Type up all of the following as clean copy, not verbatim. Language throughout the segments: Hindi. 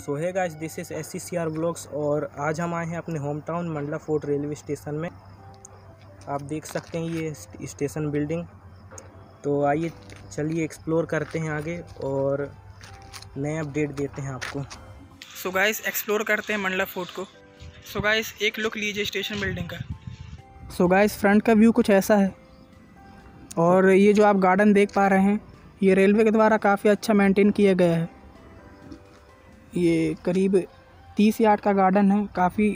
सो है guys, this is SCCR vlogs और आज हम आए हैं अपने home town Mandla fort railway station में। आप देख सकते हैं ये स्टेशन बिल्डिंग। तो आइए चलिए एक्सप्लोर करते हैं आगे और नए अपडेट देते हैं आपको। सो गाइस एक्सप्लोर करते हैं मंडला फोर्ट को। सो गाइस एक लुक लीजिए स्टेशन बिल्डिंग का। सो गाइस फ्रंट का व्यू कुछ ऐसा है और ये जो आप गार्डन देख पा रहे हैं ये रेलवे के द्वारा काफ़ी अच्छा मेंटेन किया गया है। ये करीब 30 यार्ड का गार्डन है, काफ़ी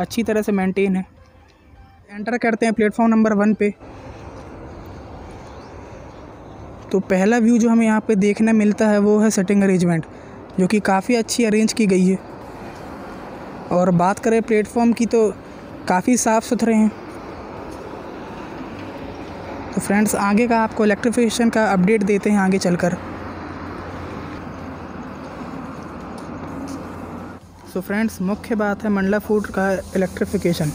अच्छी तरह से मेंटेन है। एंटर करते हैं प्लेटफॉर्म नंबर 1 पे। तो पहला व्यू जो हमें यहाँ पे देखने मिलता है वो है सिटिंग अरेंजमेंट, जो कि काफ़ी अच्छी अरेंज की गई है। और बात करें प्लेटफॉर्म की तो काफ़ी साफ़ सुथरे हैं। तो फ्रेंड्स आगे का आपको इलेक्ट्रिफिकेशन का अपडेट देते हैं आगे चलकर। सो फ्रेंड्स मुख्य बात है मंडला फोर्ट का इलेक्ट्रिफिकेशन,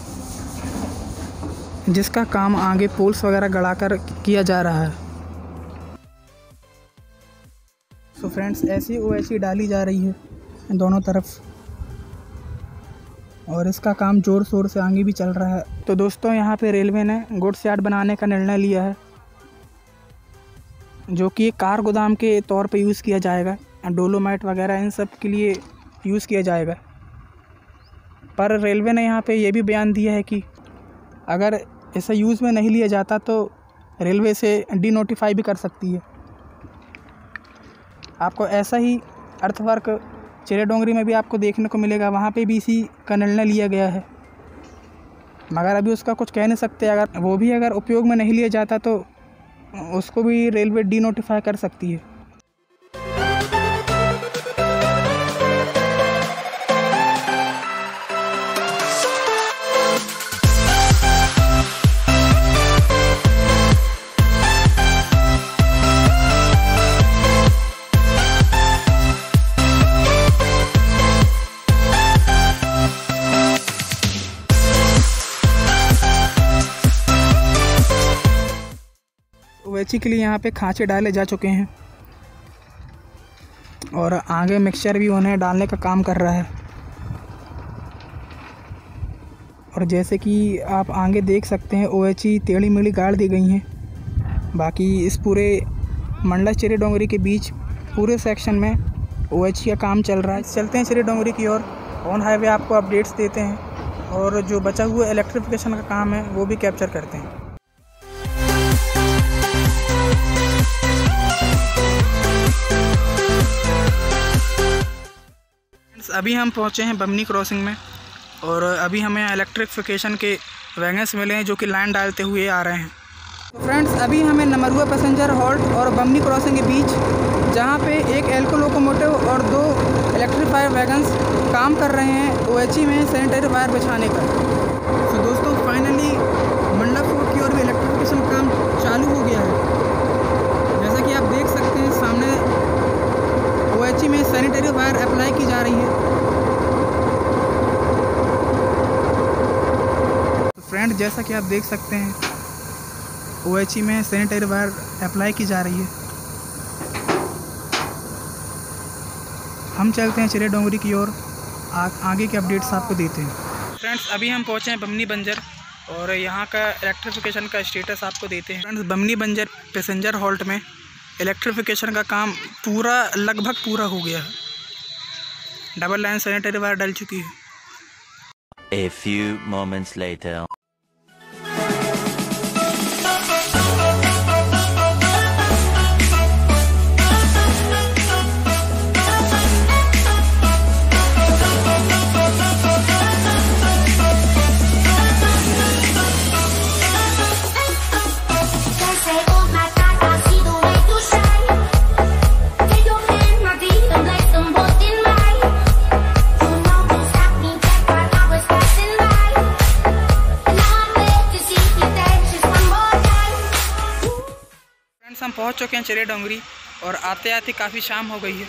जिसका काम आगे पोल्स वगैरह गड़ाकर किया जा रहा है। सो फ्रेंड्स ऐसी ओएसी डाली जा रही है दोनों तरफ और इसका काम ज़ोर शोर से आगे भी चल रहा है। तो दोस्तों यहाँ पे रेलवे ने गुड्स यार्ड बनाने का निर्णय लिया है, जो कि कार गोदाम के तौर पे यूज़ किया जाएगा। डोलोमाइट वगैरह इन सब के लिए यूज़ किया जाएगा। पर रेलवे ने यहाँ पे ये भी बयान दिया है कि अगर ऐसा यूज़ में नहीं लिया जाता तो रेलवे से डीनोटिफाई भी कर सकती है। आपको ऐसा ही अर्थवर्क चिराई डोंगरी में भी आपको देखने को मिलेगा। वहाँ पे भी इसी का निर्णय लिया गया है, मगर अभी उसका कुछ कह नहीं सकते। अगर वो भी अगर उपयोग में नहीं लिया जाता तो उसको भी रेलवे डीनोटिफाई कर सकती है। ओएची के लिए यहाँ पे खाँचे डाले जा चुके हैं और आगे मिक्सचर भी उन्हें डालने का काम कर रहा है। और जैसे कि आप आगे देख सकते हैं ओएची टेढ़ी मेढ़ी गाड़ दी गई हैं। बाकी इस पूरे मंडला चिराई डोंगरी के बीच पूरे सेक्शन में ओएची का काम चल रहा है। चलते हैं चिराई डोंगरी की ओर। ऑन हाईवे आपको अपडेट्स देते हैं और जो बचा हुआ इलेक्ट्रिफिकेशन का काम है वो भी कैप्चर करते हैं। अभी हम पहुंचे हैं बमनी क्रॉसिंग में और अभी हमें इलेक्ट्रिफिकेशन के वैगन्स मिले हैं जो कि लाइन डालते हुए आ रहे हैं। फ्रेंड्स अभी हमें नमरुआ पैसेंजर हॉल्ट और बमनी क्रॉसिंग के बीच, जहां पे एक एल्को लोकोमोटिव और 2 इलेक्ट्रीफायर वैगन्स काम कर रहे हैं ओएचई में सैनिटरी वायर बिछाने का। तो दोस्तों फाइनली मंडला फोर्ट की ओर भी इलेक्ट्रिफिकेशन काम चालू हो गया है। जैसा कि आप देख सकते हैं सामने ओएचई में सैनिटरी वायर अप्लाई की जा रही है। तो फ्रेंड जैसा कि आप देख सकते हैं ओएचई में सैनिटरी वायर अप्लाई की जा रही है। हम चलते हैं चिराई डोंगरी की ओर, आगे के अपडेट्स आपको देते हैं। फ्रेंड्स अभी हम पहुंचे हैं बमनी बंजर और यहाँ का इलेक्ट्रिफिकेशन का स्टेटस आपको देते हैं। फ्रेंड्स बमनी बंजर पैसेंजर हॉल्ट में इलेक्ट्रिफिकेशन का काम लगभग पूरा हो गया है। डबल लाइन सैनिटरी वायर डल चुकी है। A few moments later. हम पहुंच चुके हैं चिराई डोंगरी और आते आते काफ़ी शाम हो गई है।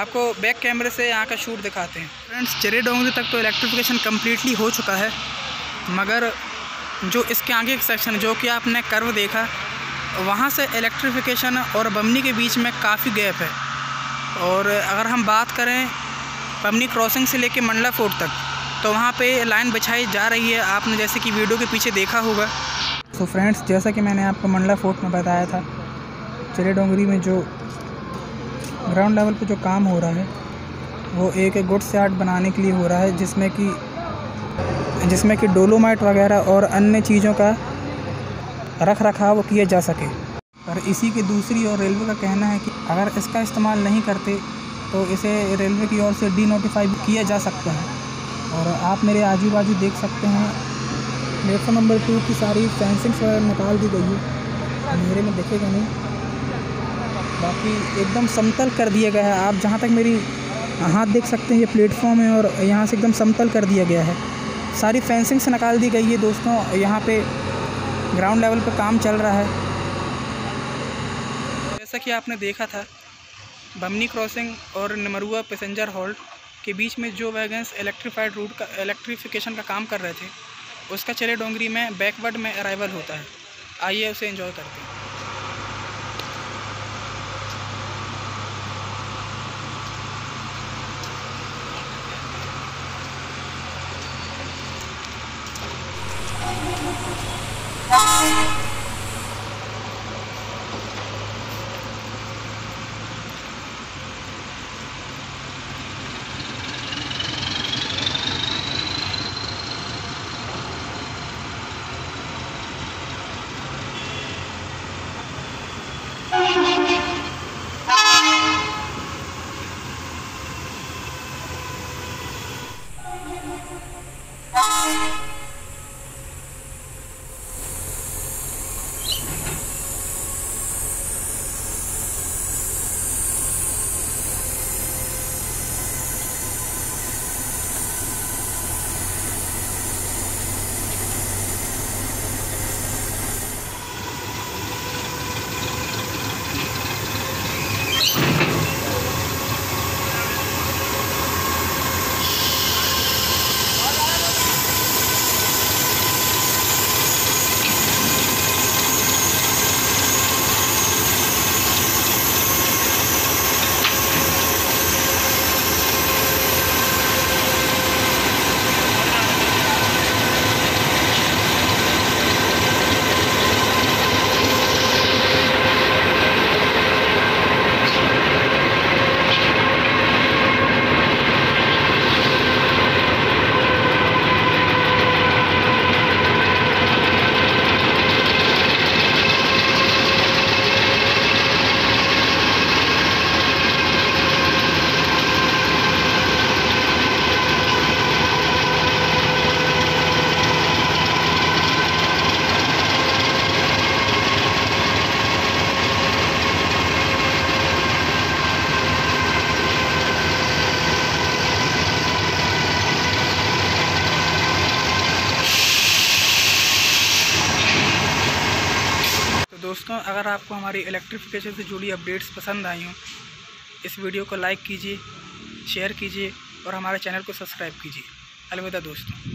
आपको बैक कैमरे से यहाँ का शूट दिखाते हैं। फ्रेंड्स चिराई डोंगरी तक तो इलेक्ट्रिफिकेशन कम्प्लीटली हो चुका है, मगर जो इसके आगे का सेक्शन जो कि आपने कर्व देखा वहाँ से इलेक्ट्रिफिकेशन और बमनी के बीच में काफ़ी गैप है। और अगर हम बात करें बमनी क्रॉसिंग से लेके मंडला फोर्ट तक, तो वहाँ पे लाइन बिछाई जा रही है। आपने जैसे कि वीडियो के पीछे देखा होगा। तो फ्रेंड्स, जैसा कि मैंने आपको मंडला फोर्ट में बताया था, चिराई डोंगरी में जो ग्राउंड लेवल पे जो काम हो रहा है वो एक गुड्स यार्ड बनाने के लिए हो रहा है, जिसमें कि डोलोमाइट वगैरह और अन्य चीज़ों का रख रखाव किया जा सके। और इसी के दूसरी ओर रेलवे का कहना है कि अगर इसका इस्तेमाल नहीं करते तो इसे रेलवे की ओर से डी नोटिफाई किया जा सकता है। और आप मेरे आजू बाजू देख सकते हैं, प्लेटफॉर्म नंबर 2 की सारी फेंसिंग्स वगैरह निकाल दी गई है, अंधेरे में दिखेगा नहीं, बाकी एकदम समतल कर दिया गया है। आप जहाँ तक मेरी हाथ देख सकते हैं, ये प्लेटफॉर्म है और यहाँ से एकदम समतल कर दिया गया है, सारी फेंसिंग्स निकाल दी गई है। दोस्तों, यहाँ पे ग्राउंड लेवल पर काम चल रहा है। जैसा कि आपने देखा था, बमनी क्रॉसिंग और नमरुआ पैसेंजर हॉल्ट के बीच में जो वैगन्स इलेक्ट्रीफाइड रूट का इलेक्ट्रीफिकेशन का काम कर रहे थे, उसका चिराई डोंगरी में बैकवर्ड में अराइवल होता है। आइए उसे एंजॉय करते हैं। दोस्तों, अगर आपको हमारी इलेक्ट्रिफिकेशन से जुड़ी अपडेट्स पसंद आई हों, इस वीडियो को लाइक कीजिए, शेयर कीजिए और हमारे चैनल को सब्सक्राइब कीजिए। अलविदा दोस्तों।